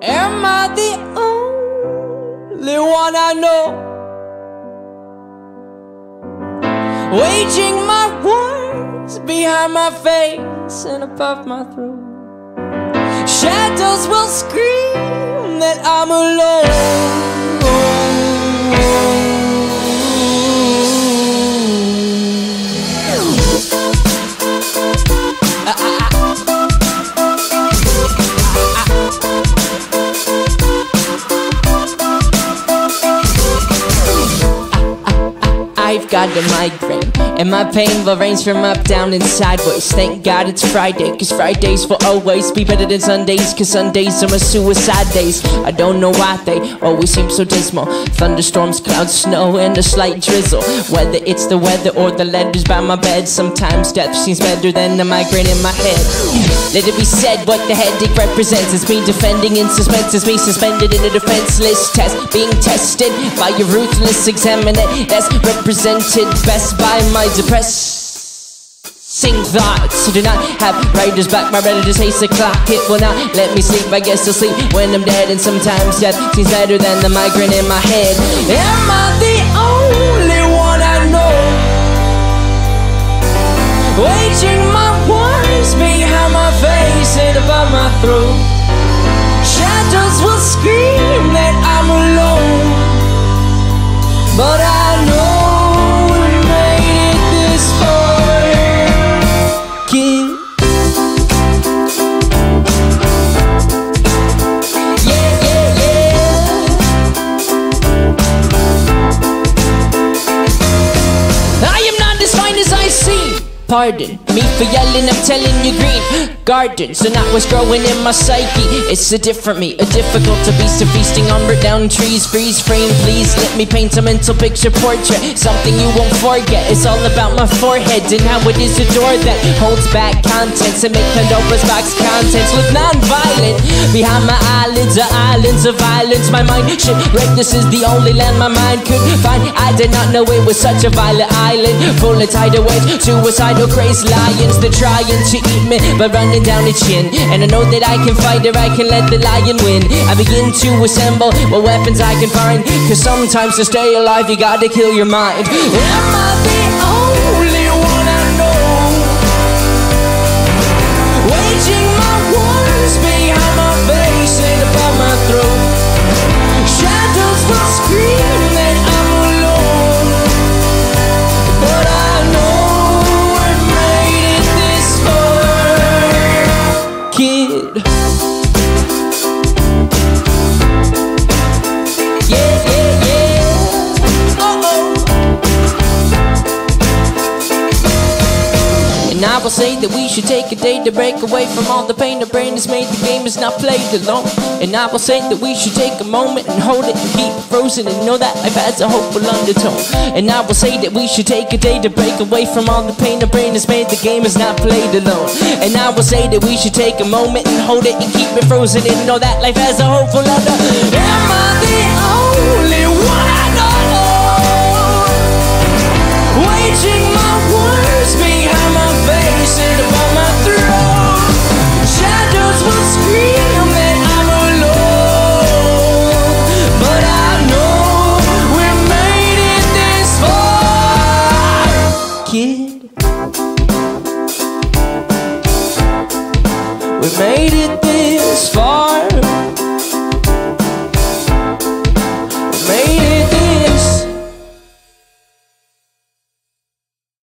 Am I the only one I know, waging my wars behind my face and above my throat? Shadows will scream that I'm alone. I've got a migraine, and my pain will range from up, down, and sideways. Thank God it's Friday, cause Fridays will always be better than Sundays, cause Sundays are my suicide days. I don't know why they always seem so dismal. Thunderstorms, clouds, snow, and a slight drizzle. Whether it's the weather or the letters by my bed, sometimes death seems better than a migraine in my head. Let it be said what the headache represents. It's me defending in suspense, it's me suspended in a defenseless test, being tested by a ruthless examiner that's represented best by my depressing thoughts. I do not have writer's block, my redditors hates the clock. It will not let me sleep, I guess I'll sleep when I'm dead. And sometimes death seems better than the migraine in my head. Am I the only one I know, waging my wars behind my face and above my throat? Shadows will scream that I'm alone, but I know pardon me for yelling, I'm telling you green gardens are not what's growing in my psyche. It's a different me, a difficult to beast of feasting on burnt down trees. Freeze frame, please let me paint a mental picture portrait, something you won't forget. It's all about my forehead and how it is a door that holds back contents and make Pandora's box contents look non-violent. Behind my eyelids are islands of violence. My mind shipwrecked, this is the only land my mind could find. I did not know it was such a violent island, full of tidal waves, suicide. No crazed lions, they're trying to eat me but running down the chin. And I know that I can fight or I can let the lion win. I begin to assemble what weapons I can find, cause sometimes to stay alive you gotta kill your mind. Am I the only one I know, waging my wars behind my face and above my throat? Shadows will scream that I'm alone, but I know I will say that we should take a day to break away from all the pain the brain has made. The game is not played alone. And I will say that we should take a moment and hold it and keep it frozen and know that life has a hopeful undertone. And I will say that we should take a day to break away from all the pain the brain has made. The game is not played alone. And I will say that we should take a moment and hold it and keep it frozen and know that life has a hopeful undertone. Am I the only one I know, waging my wars behind my face and above my throat? Shadows will scream that I'm alone, but I know we made it this far, kid. We made it this far.